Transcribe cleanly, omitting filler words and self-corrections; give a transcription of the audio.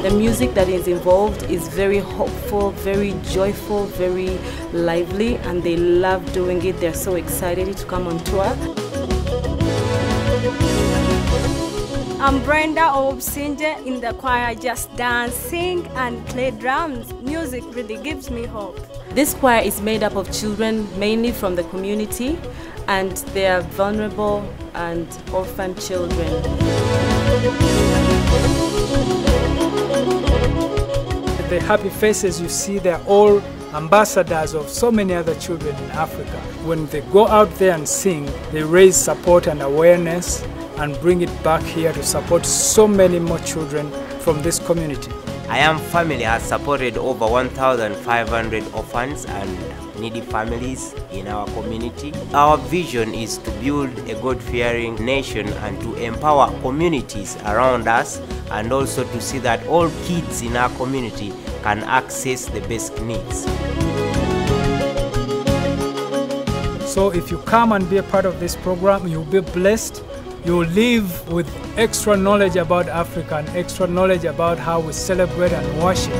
The music that is involved is very hopeful, very joyful, very lively, and they love doing it. They're so excited to come on tour. I'm Brenda Obsinger in the choir, just dance, sing and play drums. Music really gives me hope. This choir is made up of children mainly from the community, and they are vulnerable and orphan children. The happy faces you see, they're all ambassadors of so many other children in Africa. When they go out there and sing, they raise support and awareness and bring it back here to support so many more children from this community. I Am Family has supported over 1,500 orphans and needy families in our community. Our vision is to build a God-fearing nation and to empower communities around us, and also to see that all kids in our community can access the basic needs. So if you come and be a part of this program, you'll be blessed. You live with extra knowledge about Africa and extra knowledge about how we celebrate and worship.